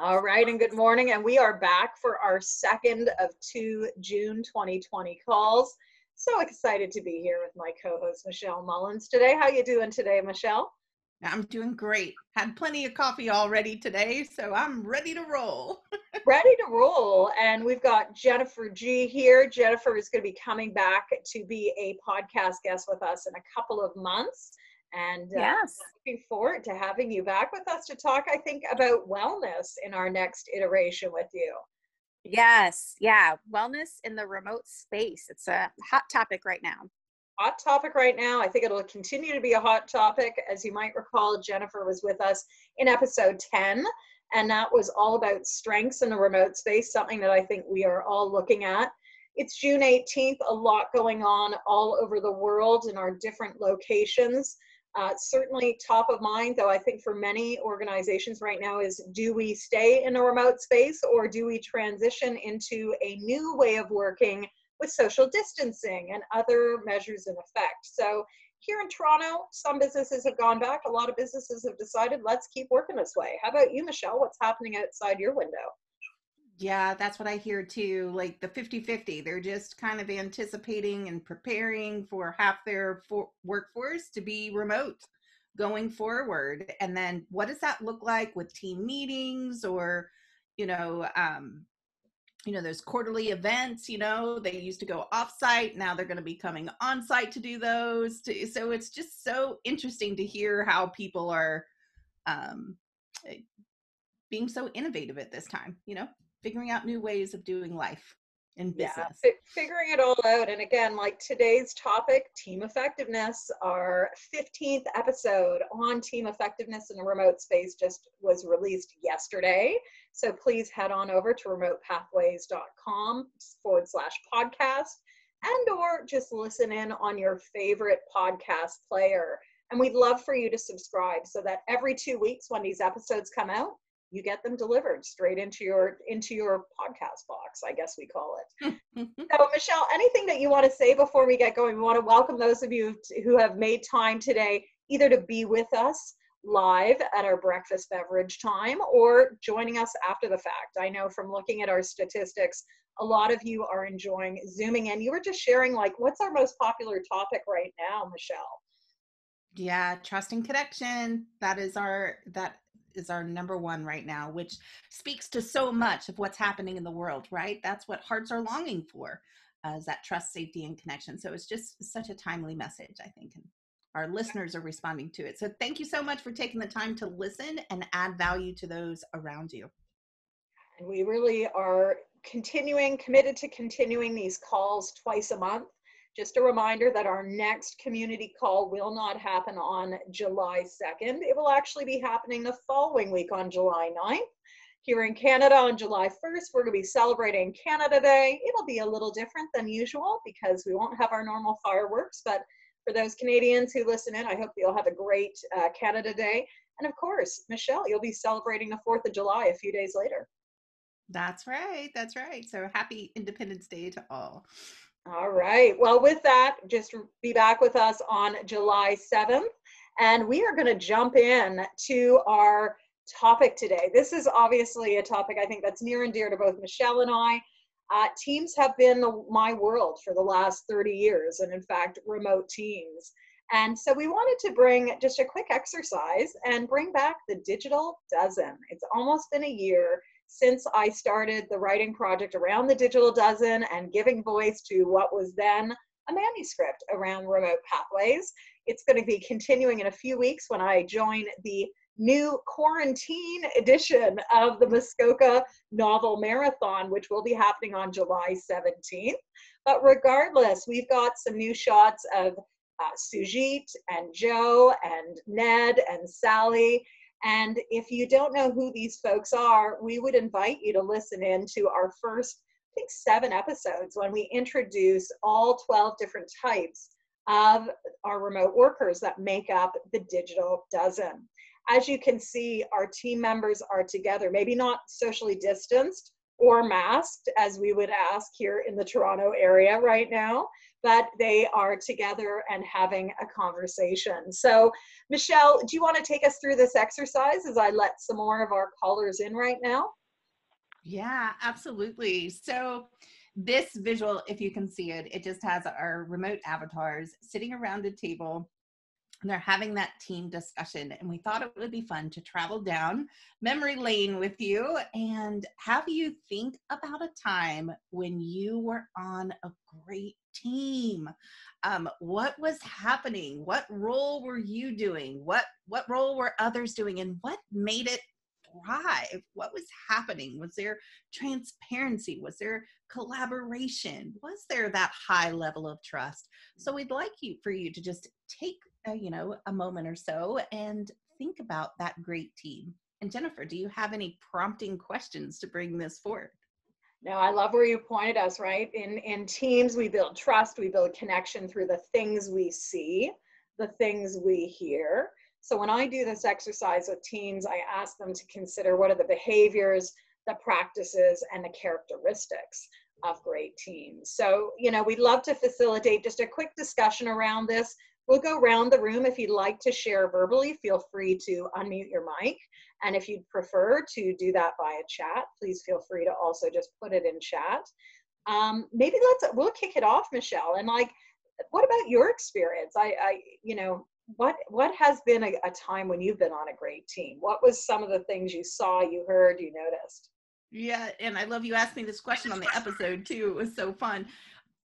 All right, and good morning, and we are back for our second of two June 2020 calls. So excited to be here with my co-host Michelle Mullins today. How you doing today, Michelle? I'm doing great. Had plenty of coffee already today, so I'm ready to roll. Ready to roll, and we've got Jennifer G here. Jennifer is going to be coming back to be a podcast guest with us in a couple of months. And yes, looking forward to having you back with us to talk, I think, about wellness in our next iteration with you. Yes. Yeah. Wellness in the remote space. It's a hot topic right now. Hot topic right now. I think it'll continue to be a hot topic. As you might recall, Jennifer was with us in episode 10, and that was all about strengths in the remote space, something that I think we are all looking at. It's June 18th, a lot going on all over the world in our different locations. Certainly top of mind, though, I think for many organizations right now is, do we stay in a remote space or do we transition into a new way of working with social distancing and other measures in effect? So here in Toronto, some businesses have gone back. A lot of businesses have decided, let's keep working this way. How about you, Michelle? What's happening outside your window? Yeah, that's what I hear too, like the 50-50. They're just kind of anticipating and preparing for half their workforce to be remote going forward. And then what does that look like with team meetings or, those quarterly events, they used to go offsite. Now they're going to be coming on site to do those. So it's just so interesting to hear how people are being so innovative at this time, figuring out new ways of doing life in business. Yeah, figuring it all out. And again, like today's topic, team effectiveness, our 15th episode on team effectiveness in the remote space just was released yesterday. So please head on over to remotepathways.com/podcast and or just listen in on your favorite podcast player. And we'd love for you to subscribe so that every 2 weeks when these episodes come out, you get them delivered straight into your podcast box, I guess we call it. So, Michelle, anything that you want to say before we get going? We want to welcome those of you who have made time today, either to be with us live at our breakfast beverage time or joining us after the fact. I know from looking at our statistics, a lot of you are enjoying Zooming in. You were just sharing, like, what's our most popular topic right now, Michelle? Yeah, trust and connection. That is our number one right now, which speaks to so much of what's happening in the world, right? That's what hearts are longing for, is that trust, safety, and connection. So it's just such a timely message, I think, and our listeners are responding to it. So thank you so much for taking the time to listen and add value to those around you. And we really are committed to continuing these calls twice a month. Just a reminder that our next community call will not happen on July 2nd. It will actually be happening the following week on July 9th. Here in Canada on July 1st, we're going to be celebrating Canada Day. It'll be a little different than usual because we won't have our normal fireworks. But for those Canadians who listen in, I hope you'll have a great Canada Day. And of course, Michelle, you'll be celebrating the 4th of July a few days later. That's right. That's right. So happy Independence Day to all. All right. Well, with that, just be back with us on July 7th, and we are going to jump in to our topic today. This is obviously a topic I think that's near and dear to both Michelle and I. Teams have been my world for the last 30 years, and in fact, remote teams. And so we wanted to bring just a quick exercise and bring back the Digital Dozen. It's almost been a year since I started the writing project around the Digital Dozen and giving voice to what was then a manuscript around remote pathways. It's going to be continuing in a few weeks when I join the new quarantine edition of the Muskoka Novel Marathon, which will be happening on July 17th. But regardless, we've got some new shots of Sujit and Joe and Ned and Sally. And if you don't know who these folks are, we would invite you to listen in to our first, I think, 7 episodes when we introduce all 12 different types of our remote workers that make up the Digital Dozen. As you can see, our team members are together, maybe not socially distanced, or masked, as we would ask here in the Toronto area right now, but they are together and having a conversation. So Michelle, do you want to take us through this exercise as I let some more of our callers in right now? Yeah, absolutely. So this visual, if you can see it, it just has our remote avatars sitting around a table. And they're having that team discussion. And we thought it would be fun to travel down memory lane with you and have you think about a time when you were on a great team. What was happening? What role were you doing? What role were others doing? And what made it thrive? What was happening? Was there transparency? Was there collaboration? Was there that high level of trust? So we'd like for you to just take a moment or so and think about that great team. And Jennifer, do you have any prompting questions to bring this forth? No, I love where you pointed us, right? In teams, we build trust, we build connection through the things we see, the things we hear. So when I do this exercise with teams, I ask them to consider what are the behaviors, the practices, and the characteristics of great teams. So, we'd love to facilitate just a quick discussion around this. We'll go around the room. If you'd like to share verbally, feel free to unmute your mic. And if you'd prefer to do that via chat, please feel free to also just put it in chat. Maybe we'll kick it off, Michelle. And what about your experience? What has been a time when you've been on a great team? What was some of the things you saw, you heard, you noticed? Yeah, and I love you asked me this question on the episode too. It was so fun.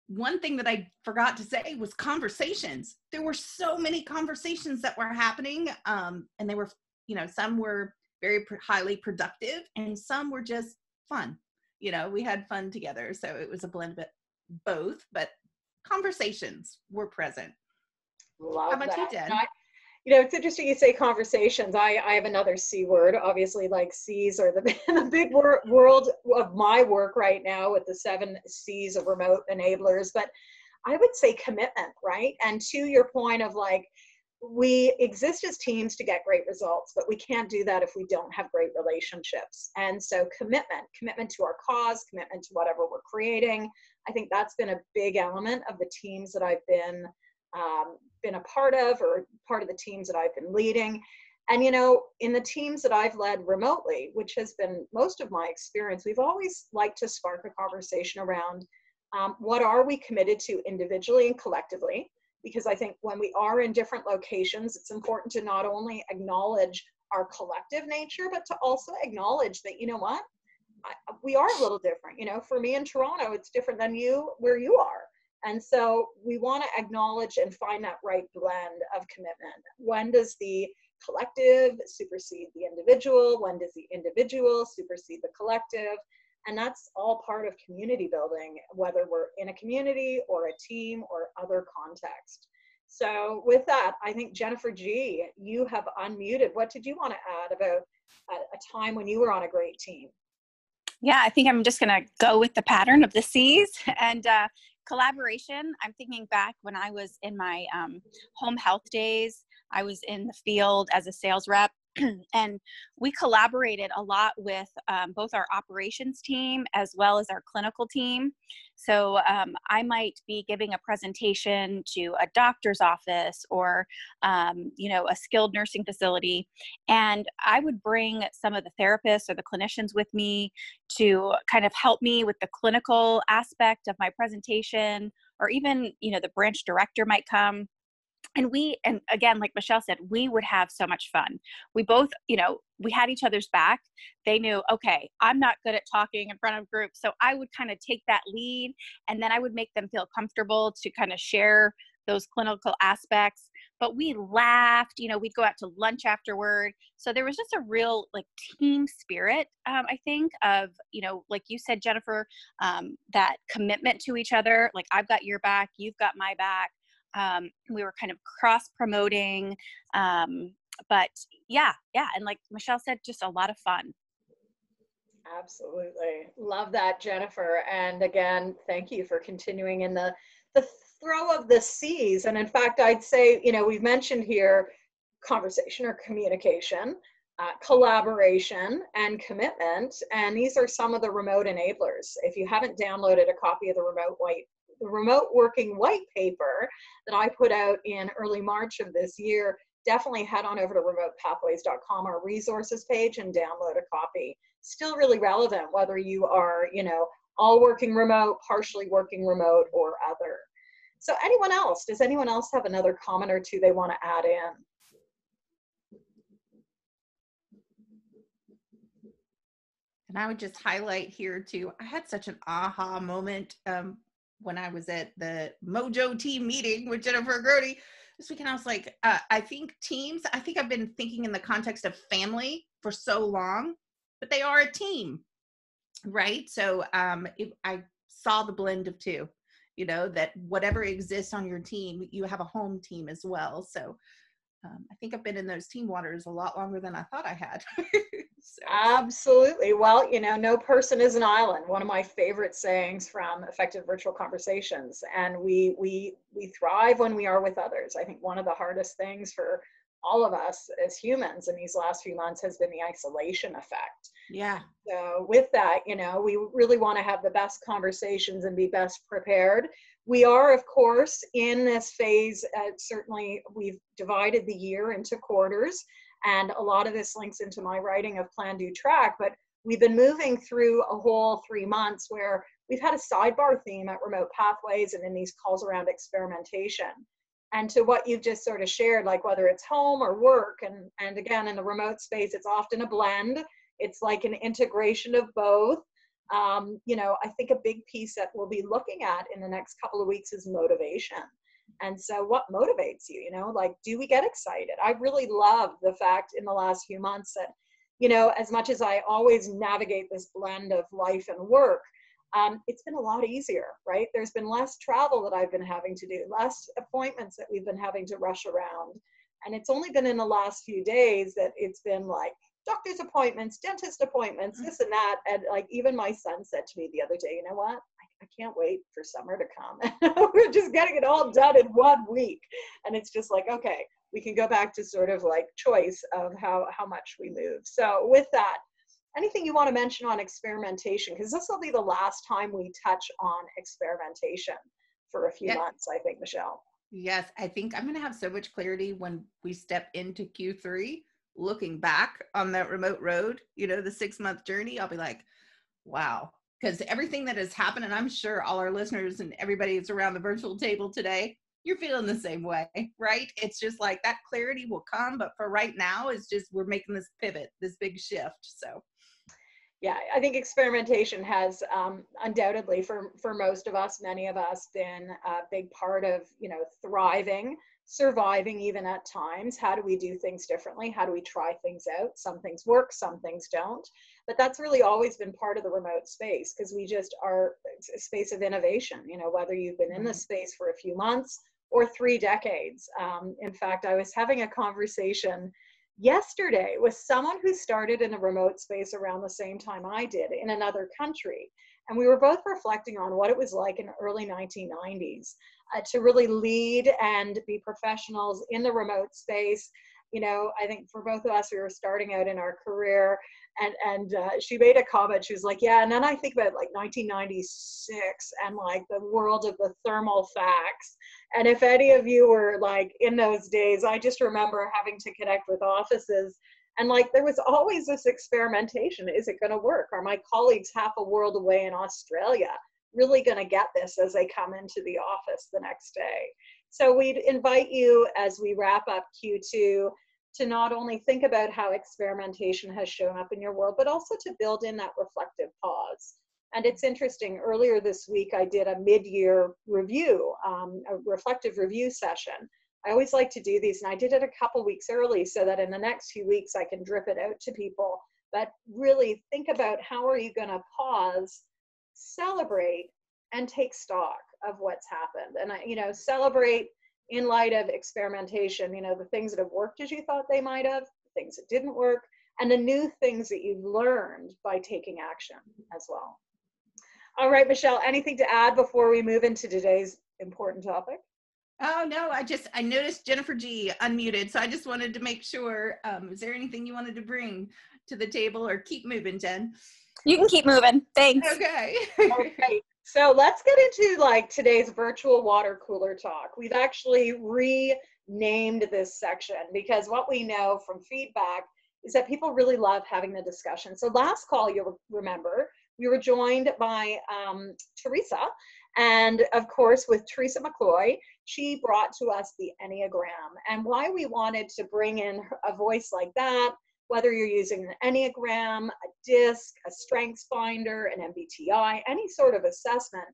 One thing that I forgot to say was conversations. There were so many conversations that were happening, and they were, some were very highly productive, and some were just fun. We had fun together, so it was a blend of both, but conversations were present. Love How about that. You, Jen? It's interesting you say conversations. I have another C word, obviously, like C's are the big world of my work right now with the 7 C's of remote enablers. But I would say commitment, right? And to your point of we exist as teams to get great results, but we can't do that if we don't have great relationships. And so commitment to our cause, commitment to whatever we're creating. I think that's been a big element of the teams that I've been a part of, or part of the teams that I've been leading. And in the teams that I've led remotely, which has been most of my experience, we've always liked to spark a conversation around what are we committed to individually and collectively, because I think when we are in different locations, it's important to not only acknowledge our collective nature, but to also acknowledge that, we are a little different. For me in Toronto, it's different than you where you are. And so we want to acknowledge and find that right blend of commitment. When does the collective supersede the individual? When does the individual supersede the collective? And that's all part of community building, whether we're in a community or a team or other context. So with that, I think Jennifer G, you have unmuted. What did you want to add about a time when you were on a great team? Yeah, I think I'm just going to go with the pattern of the C's and collaboration. I'm thinking back when I was in my home health days, I was in the field as a sales rep, and we collaborated a lot with both our operations team as well as our clinical team. So I might be giving a presentation to a doctor's office or, a skilled nursing facility. And I would bring some of the therapists or the clinicians with me to kind of help me with the clinical aspect of my presentation, or even, the branch director might come. And again, like Michelle said, we would have so much fun. We both, we had each other's back. They knew, okay, I'm not good at talking in front of groups. So I would kind of take that lead, and then I would make them feel comfortable to kind of share those clinical aspects. But we laughed, we'd go out to lunch afterward. So there was just a real team spirit, I think, of, like you said, Jennifer, that commitment to each other. Like, I've got your back, you've got my back. We were kind of cross-promoting, but yeah. And like Michelle said, just a lot of fun. Absolutely. Love that, Jennifer. And again, thank you for continuing in the throw of the C's. And in fact, I'd say, we've mentioned here conversation or communication, collaboration and commitment. And these are some of the remote enablers. If you haven't downloaded a copy of the remote working white paper that I put out in early March of this year, definitely head on over to remotepathways.com, our resources page, and download a copy. Still really relevant, whether you are, you know, all working remote, partially working remote, or other. So anyone else? Does anyone else have another comment or two they want to add in? And I would just highlight here too, I had such an aha moment when I was at the Mojo team meeting with Jennifer Grody this weekend. I was like, I think teams, I think I've been thinking in the context of family for so long, but they are a team, right? So I saw the blend of two, you know, that whatever exists on your team, you have a home team as well. So I think I've been in those team waters a lot longer than I thought I had. So. Absolutely. Well, you know, no person is an island. One of my favorite sayings from Effective Virtual Conversations. And we thrive when we are with others. I think one of the hardest things for all of us as humans in these last few months has been the isolation effect. Yeah. So with that, you know, we really want to have the best conversations and be best prepared. We are, of course, in this phase, certainly we've divided the year into quarters, and a lot of this links into my writing of Plan, Do, Track, but we've been moving through a whole 3 months where we've had a sidebar theme at Remote Pathways and in these calls around experimentation. And to what you've just sort of shared, like whether it's home or work, and again, in the remote space, it's often a blend. It's like an integration of both. You know, I think a big piece that we'll be looking at in the next couple of weeks is motivation. And so what motivates you, you know, like, do we get excited? I really love the fact in the last few months that, you know, as much as I always navigate this blend of life and work, it's been a lot easier, right? There's been less travel that I've been having to do, less appointments that we've been having to rush around. And it's only been in the last few days that it's been like doctor's appointments, dentist appointments, this and that. And like, even my son said to me the other day, you know what? I can't wait for summer to come. We're just getting it all done in 1 week. And it's just like, okay, we can go back to sort of like choice of how much we move. So with that, anything you want to mention on experimentation? Because this will be the last time we touch on experimentation for a few months, I think, Michelle. Yes, I think I'm going to have so much clarity when we step into Q3, looking back on that remote road, you know, the 6-month journey. I'll be like, wow, because everything that has happened, and I'm sure all our listeners and everybody that's around the virtual table today, you're feeling the same way, right? It's just like that clarity will come, but for right now, it's just we're making this pivot, this big shift, so. Yeah, I think experimentation has undoubtedly for most of us, many of us, been a big part of, you know, thriving, surviving even at times. How do we do things differently? How do we try things out? Some things work, some things don't. But that's really always been part of the remote space, because we just are a space of innovation, you know, whether you've been in this space for a few months or 3 decades. In fact, I was having a conversation yesterday with someone who started in a remote space around the same time I did in another country. And we were both reflecting on what it was like in the early 1990s to really lead and be professionals in the remote space. You know, I think for both of us, we were starting out in our career, and she made a comment. She was like, yeah, and then I think about like 1996 and like the world of the thermal fax. And if any of you were like in those days, I just remember having to connect with offices, and like there was always this experimentation. Is it going to work? Are my colleagues half a world away in Australia really going to get this as they come into the office the next day? So we'd invite you as we wrap up Q2 to not only think about how experimentation has shown up in your world, but also to build in that reflective pause. And it's interesting, earlier this week, I did a mid-year review, a reflective review session. I always like to do these, and I did it a couple weeks early so that in the next few weeks, I can drip it out to people. But really think about how are you going to pause, celebrate, and take stock of what's happened. And, you know, celebrate in light of experimentation, you know, the things that have worked as you thought they might have, the things that didn't work, and the new things that you've learned by taking action as well. All right, Michelle, anything to add before we move into today's important topic? Oh, no, I noticed Jennifer G unmuted, so I just wanted to make sure, is there anything you wanted to bring to the table or keep moving, Jen? You can keep moving. Thanks. Okay. Okay. So let's get into like today's virtual water cooler talk. We've actually renamed this section because what we know from feedback is that people really love having the discussion. So last call, you'll remember, we were joined by Teresa, and of course with Teresa McCloy, she brought to us the Enneagram, and why we wanted to bring in a voice like that, whether you're using an Enneagram, a DISC, a StrengthsFinder, an MBTI, any sort of assessment,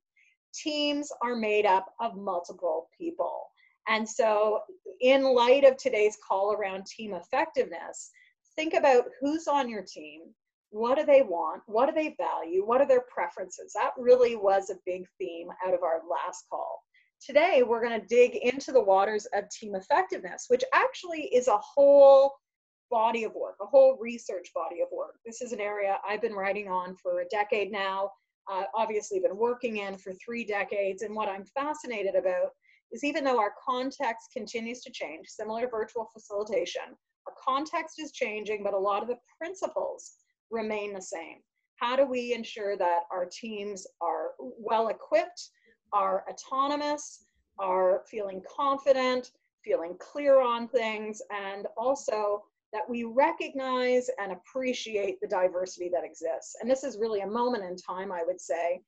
teams are made up of multiple people. And so in light of today's call around team effectiveness, think about who's on your team, what do they want, what do they value, what are their preferences. That really was a big theme out of our last call. Today, we're going to dig into the waters of team effectiveness, which actually is a whole body of work, a whole research body of work. This is an area I've been writing on for a decade now, obviously been working in for 3 decades, and what I'm fascinated about is even though our context continues to change, similar to virtual facilitation, our context is changing, but a lot of the principles remain the same. How do we ensure that our teams are well-equipped, are autonomous, are feeling confident, feeling clear on things, and also that we recognize and appreciate the diversity that exists? And this is really a moment in time, I would say,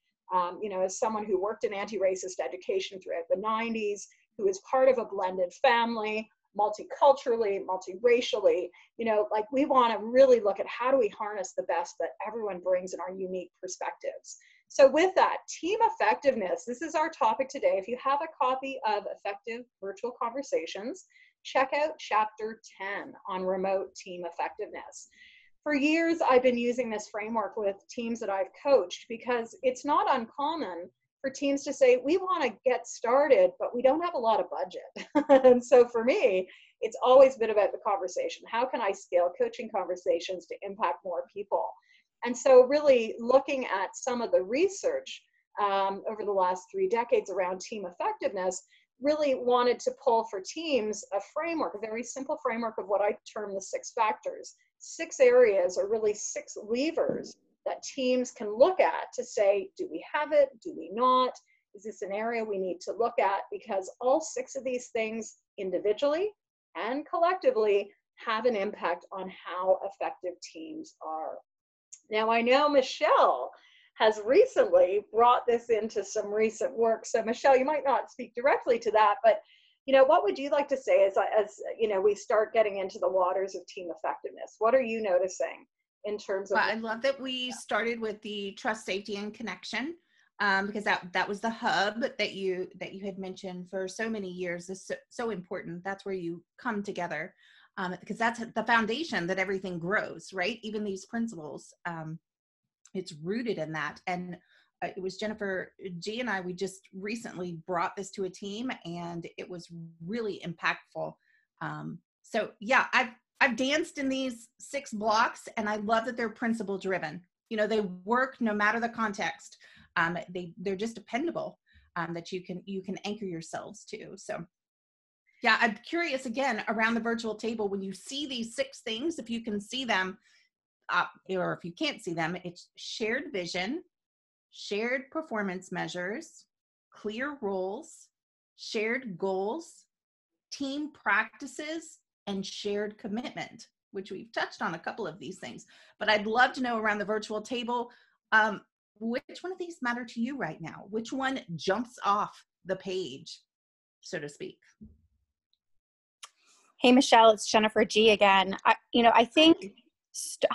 you know, as someone who worked in anti-racist education throughout the 90s, who is part of a blended family, multiculturally, multiracially, you know, like we want to really look at how do we harness the best that everyone brings in our unique perspectives. So with that, team effectiveness, this is our topic today. If you have a copy of Effective Virtual Conversations, check out chapter 10 on remote team effectiveness. For years, I've been using this framework with teams that I've coached because it's not uncommon for teams to say, we want to get started, but we don't have a lot of budget. And so for me, it's always been about the conversation. How can I scale coaching conversations to impact more people? And so really looking at some of the research over the last 3 decades around team effectiveness, really wanted to pull for teams a framework, a very simple framework of what I term the 6 factors. 6 areas or really 6 levers that teams can look at to say, do we have it? Do we not? Is this an area we need to look at? Because all 6 of these things individually and collectively have an impact on how effective teams are. Now, I know Michelle has recently brought this into some recent work. So Michelle, you might not speak directly to that, but you know, what would you like to say as you know, we start getting into the waters of team effectiveness? What are you noticing in terms of? Well, I love that we started with the trust, safety, and connection, because that was the hub that you had mentioned for so many years. It's so important. That's where you come together, because that's the foundation that everything grows, right? Even these principles. It's rooted in that. And it was Jennifer G and I, we just recently brought this to a team and it was really impactful. So yeah, I've danced in these 6 blocks and I love that they're principle driven. You know, they work no matter the context. They're just dependable, that you can anchor yourselves to. So yeah, I'm curious again around the virtual table, when you see these 6 things, if you can see them, or if you can't see them, it's shared vision, shared performance measures, clear roles, shared goals, team practices, and shared commitment, which we've touched on a couple of these things. But I'd love to know around the virtual table, which one of these matter to you right now? Which one jumps off the page, so to speak? Hey, Michelle, it's Jennifer G again.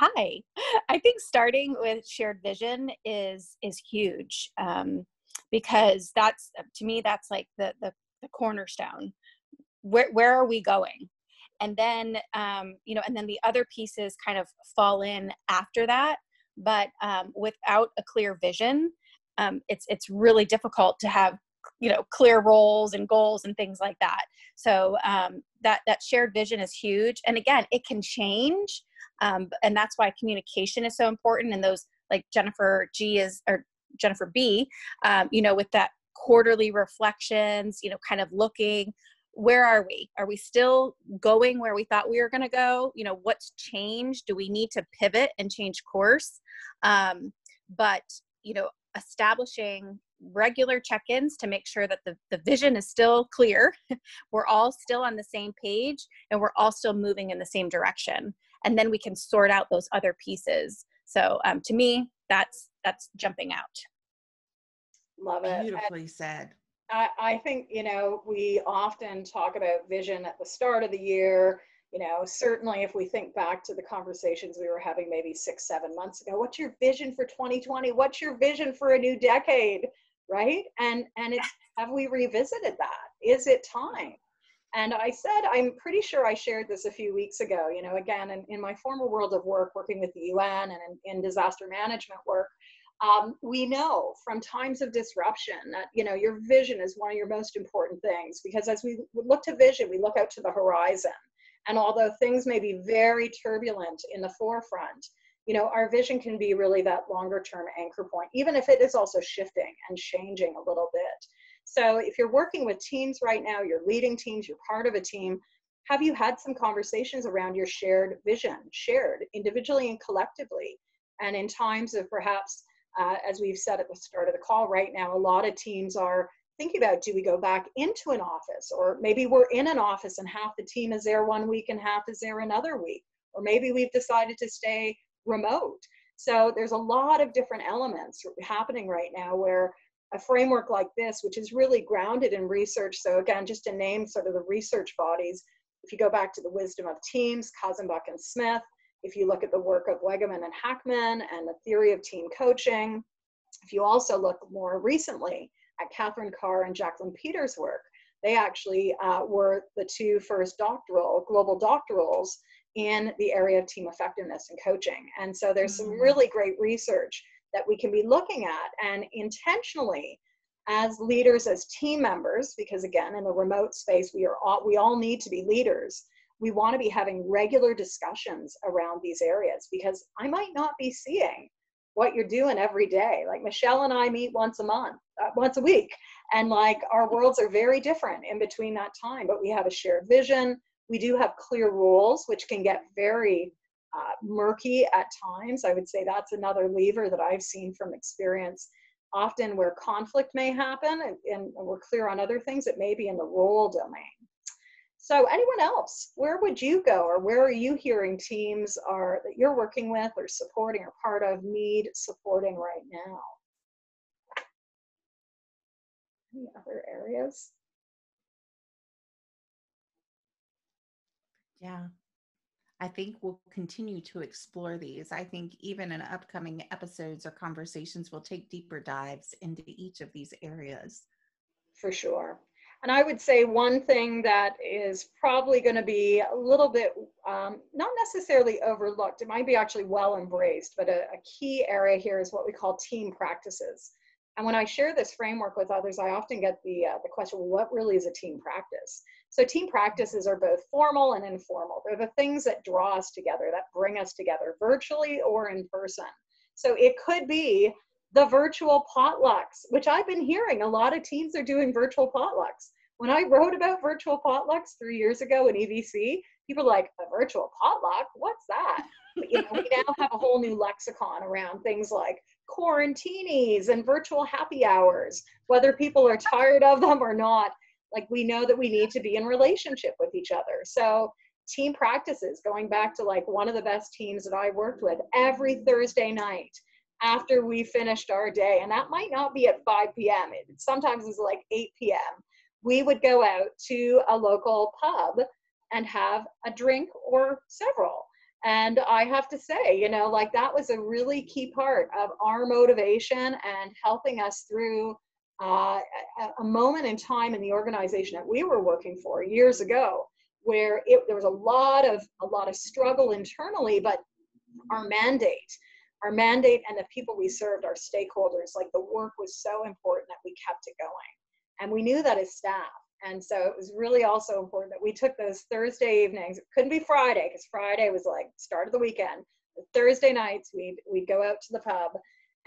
I think starting with shared vision is huge, because that's, to me, that's like the cornerstone. Where are we going? And then, you know, and then the other pieces kind of fall in after that, but, without a clear vision, it's really difficult to have, you know, clear roles and goals and things like that. So, that shared vision is huge. And again, it can change. And that's why communication is so important. And those, like Jennifer G or Jennifer B, you know, with that quarterly reflections, you know, kind of looking, where are we? Are we still going where we thought we were going to go? You know, what's changed? Do we need to pivot and change course? But, you know, establishing regular check-ins to make sure that the vision is still clear. We're all still on the same page and we're all still moving in the same direction. And then we can sort out those other pieces. So to me, that's jumping out. Love it. Beautifully said. I think, you know, we often talk about vision at the start of the year. You know, certainly if we think back to the conversations we were having maybe 6-7 months ago, what's your vision for 2020? What's your vision for a new decade? Right? And it's, have we revisited that? Is it time? And I said, I'm pretty sure I shared this a few weeks ago, you know, again, in my former world of work, working with the UN and in disaster management work, we know from times of disruption that, you know, your vision is one of your most important things, because as we look to vision, we look out to the horizon. And although things may be very turbulent in the forefront, you know, our vision can be really that longer term anchor point, even if it is also shifting and changing a little bit. So if you're working with teams right now, you're leading teams, you're part of a team, have you had some conversations around your shared vision, shared individually and collectively? And in times of perhaps, as we've said at the start of the call right now, a lot of teams are thinking about, do we go back into an office? Or maybe we're in an office and half the team is there one week and half is there another week. Or maybe we've decided to stay remote. So there's a lot of different elements happening right now where a framework like this, which is really grounded in research. So again, just to name sort of the research bodies, if you go back to the Wisdom of Teams, Katzenbach and Smith, if you look at the work of Wegeman and Hackman and the theory of team coaching, if you also look more recently at Catherine Carr and Jacqueline Peters' work, they actually were the two first global doctorals in the area of team effectiveness and coaching. And so there's some really great research that we can be looking at and intentionally as leaders, as team members, because again, in the remote space, we all need to be leaders. We want to be having regular discussions around these areas, because I might not be seeing what you're doing every day. Like Michelle and I meet once a week. And like our worlds are very different in between that time, but we have a shared vision. We do have clear rules, which can get very murky at times. I would say that's another lever that I've seen from experience. Often where conflict may happen and we're clear on other things, it may be in the role domain. So anyone else, where would you go, or where are you hearing teams are that you're working with or supporting or part of need supporting right now? Any other areas? Yeah, I think we'll continue to explore these. I think even in upcoming episodes or conversations, we'll take deeper dives into each of these areas. For sure. And I would say one thing that is probably going to be a little bit, not necessarily overlooked, it might be actually well embraced, but a key area here is what we call team practices. And when I share this framework with others, I often get the question, well, what really is a team practice? So team practices are both formal and informal. They're the things that draw us together, that bring us together virtually or in person. So it could be the virtual potlucks, which I've been hearing a lot of teams are doing virtual potlucks. When I wrote about virtual potlucks 3 years ago in EVC, people were like, a virtual potluck? What's that? But, you know, we now have a whole new lexicon around things like quarantinis and virtual happy hours, whether people are tired of them or not. Like, we know that we need to be in relationship with each other. So team practices, going back to like one of the best teams that I worked with, every Thursday night after we finished our day, and that might not be at 5 p.m. It sometimes is like 8 p.m. we would go out to a local pub and have a drink or several. And I have to say, you know, like that was a really key part of our motivation and helping us through a moment in time in the organization that we were working for years ago, where there was a lot of struggle internally, but our mandate and the people we served, our stakeholders, like the work was so important that we kept it going. And we knew that as staff. And so it was really also important that we took those Thursday evenings. It couldn't be Friday, because Friday was like start of the weekend. But Thursday nights, we'd go out to the pub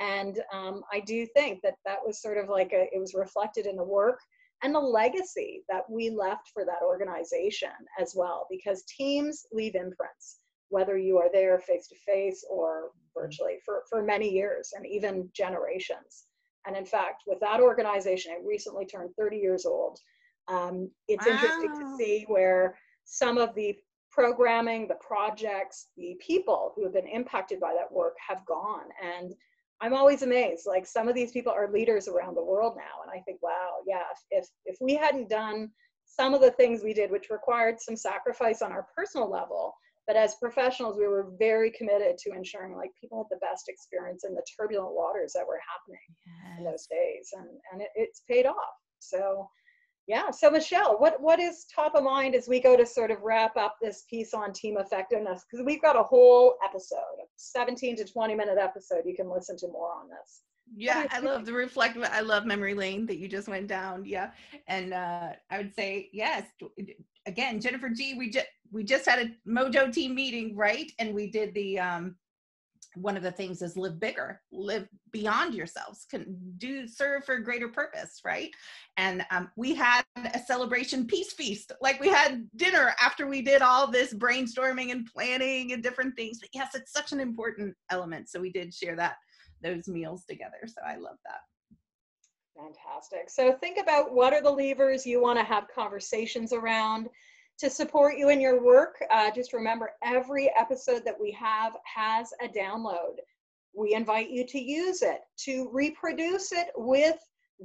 And I do think that that was sort of like it was reflected in the work and the legacy that we left for that organization as well, because teams leave imprints, whether you are there face-to-face or virtually for many years and even generations. And in fact, with that organization, it recently turned 30 years old. It's wow. Interesting to see where some of the programming, the projects, the people who have been impacted by that work have gone. And I'm always amazed, like some of these people are leaders around the world now. And I think, wow, yeah, if we hadn't done some of the things we did, which required some sacrifice on our personal level, but as professionals, we were very committed to ensuring like people had the best experience in the turbulent waters that were happening yes. in those days. And it's paid off. So yeah. So Michelle, what is top of mind as we go to sort of wrap up this piece on team effectiveness? Because we've got a whole episode, a 17 to 20 minute episode. You can listen to more on this. Yeah. I love the reflective. I love memory lane that you just went down. Yeah. And I would say, yes, again, Jennifer G, we just had a Mojo team meeting, right? And we did the, one of the things is live bigger, live beyond yourselves, serve for a greater purpose, right? And we had a celebration peace feast, like we had dinner after we did all this brainstorming and planning and different things. But yes, it's such an important element. So we did share those meals together. So I love that. Fantastic. So think about what are the levers you want to have conversations around to support you in your work. Just remember, every episode that we have has a download. We invite you to use it, to reproduce it with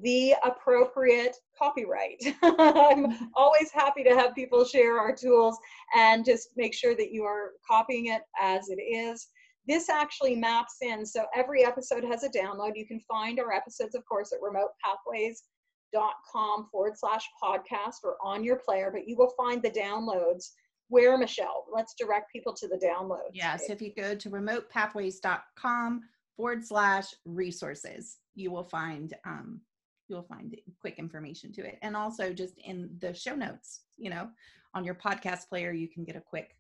the appropriate copyright. I'm always happy to have people share our tools and just make sure that you are copying it as it is. This actually maps in, so every episode has a download. You can find our episodes, of course, at remotepathways.com/podcast or on your player, but you will find the downloads where, Michelle, let's direct people to the downloads. Yes, right? If you go to remotepathways.com/resources, you'll find quick information to it. And also just in the show notes, on your podcast player, you can get a quick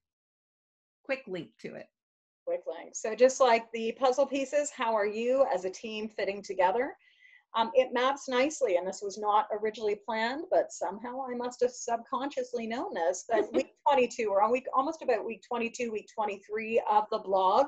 link to it. Quick link. So just like the puzzle pieces, how are you as a team fitting together? It maps nicely, and this was not originally planned, but somehow I must have subconsciously known this, that week 22, or almost about week 22, week 23 of the blog,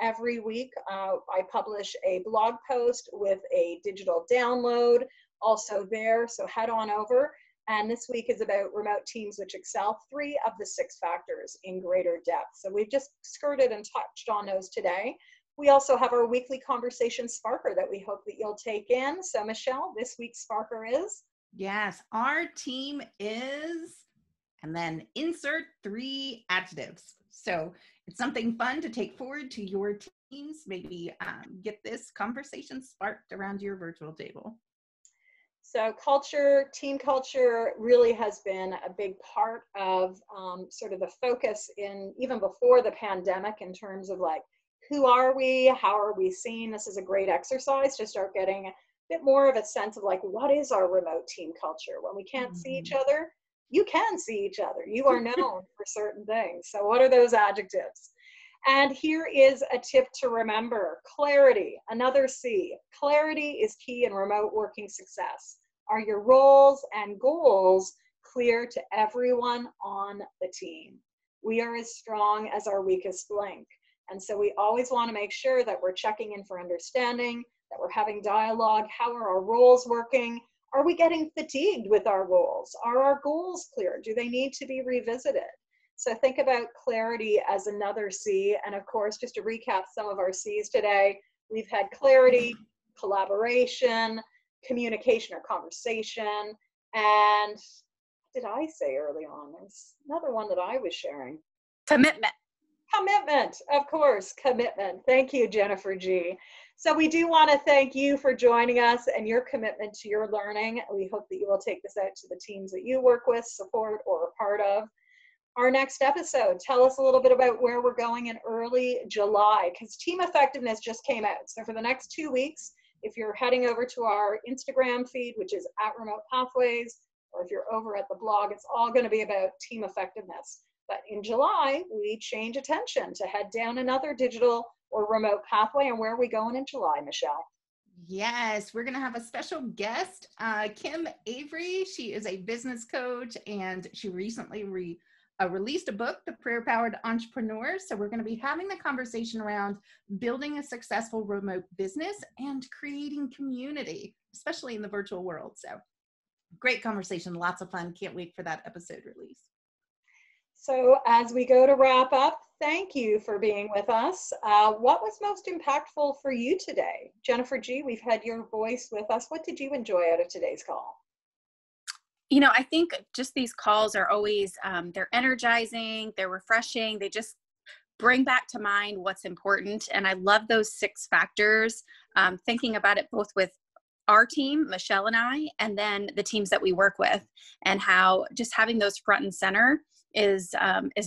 every week I publish a blog post with a digital download also there, so head on over. And this week is about remote teams which excel, 3 of the 6 factors in greater depth. So we've just skirted and touched on those today. We also have our weekly conversation sparker that we hope that you'll take in. So Michelle, this week's sparker is? Yes, our team is, and then insert 3 adjectives. So it's something fun to take forward to your teams. Maybe get this conversation sparked around your virtual table. So culture, team culture really has been a big part of sort of the focus in even before the pandemic in terms of like, who are we? How are we seen? This is a great exercise to start getting a bit more of a sense of like, what is our remote team culture? When we can't see each other, you can see each other. You are known for certain things. So what are those adjectives? And here is a tip to remember. Clarity, another C. Clarity is key in remote working success. Are your roles and goals clear to everyone on the team? We are as strong as our weakest link. And so we always want to make sure that we're checking in for understanding, that we're having dialogue. How are our roles working? Are we getting fatigued with our roles? Are our goals clear? Do they need to be revisited? So think about clarity as another C. And of course, just to recap some of our C's today, we've had clarity, collaboration, communication or conversation, and what did I say early on? There's another one that I was sharing. Commitment. Commitment, of course, commitment. Thank you, Jennifer G. So we do want to thank you for joining us and your commitment to your learning. We hope that you will take this out to the teams that you work with, support, or are part of. Our next episode, tell us a little bit about where we're going in early July, because team effectiveness just came out. So for the next 2 weeks, if you're heading over to our Instagram feed, which is @remotepathways, or if you're over at the blog, it's all going to be about team effectiveness. But in July, we change attention to head down another digital or remote pathway. And where are we going in July, Michelle? Yes, we're going to have a special guest, Kim Avery. She is a business coach, and she recently released a book, The Prayer-Powered Entrepreneur. So we're going to be having the conversation around building a successful remote business and creating community, especially in the virtual world. So great conversation, lots of fun. Can't wait for that episode release. So as we go to wrap up, thank you for being with us. What was most impactful for you today? Jennifer G, we've had your voice with us. What did you enjoy out of today's call? You know, I think just these calls are always, they're energizing, they're refreshing, they just bring back to mind what's important. And I love those 6 factors, thinking about it both with our team, Michelle and I, and then the teams that we work with, and how just having those front and center is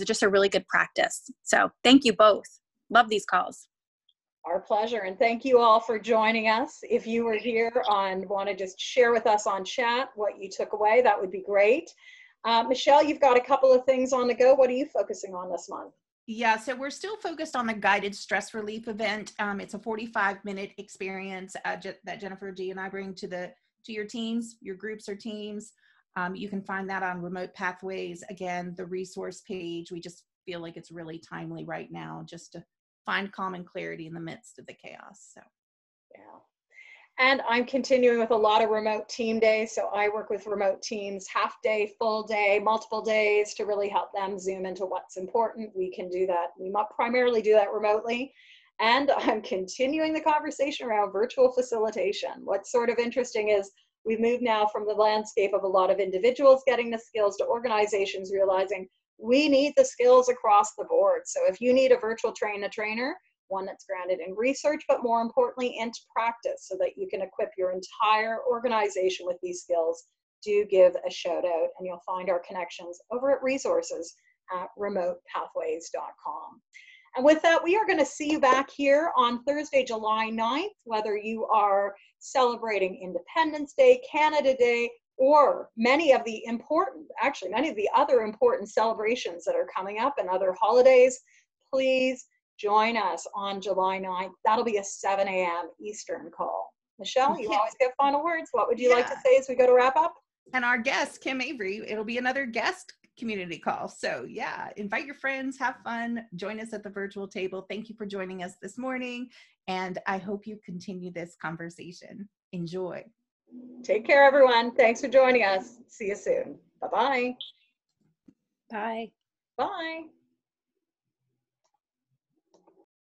just a really good practice. So thank you both. Love these calls. Our pleasure. And thank you all for joining us. If you were here and want to just share with us on chat what you took away, that would be great. Michelle, you've got a couple of things on the go. What are you focusing on this month? Yeah, so we're still focused on the guided stress relief event. It's a 45-minute experience that Jennifer G and I bring to your teams, your groups or teams. You can find that on Remote Pathways. Again, the resource page. We just feel like it's really timely right now just to find calm and clarity in the midst of the chaos. So, yeah. And I'm continuing with a lot of remote team days. So I work with remote teams, half day, full day, multiple days, to really help them zoom into what's important. We can do that. We primarily do that remotely. And I'm continuing the conversation around virtual facilitation. What's sort of interesting is we've moved now from the landscape of a lot of individuals getting the skills to organizations realizing we need the skills across the board. So if you need a virtual trainer, one that's grounded in research, but more importantly into practice, so that you can equip your entire organization with these skills, do give a shout out, and you'll find our connections over at resources at remotepathways.com. And with that, we are going to see you back here on Thursday, July 9th, whether you are celebrating Independence Day, Canada Day, or many of the other important celebrations that are coming up and other holidays. Please join us on July 9th. That'll be a 7 a.m. Eastern call. Michelle, you always get final words. What would you like to say as we go to wrap up? And our guest, Kim Avery, it'll be another guest community call. So yeah, invite your friends, have fun, join us at the virtual table. Thank you for joining us this morning. And I hope you continue this conversation. Enjoy. Take care, everyone. Thanks for joining us. See you soon. Bye-bye. Bye. Bye.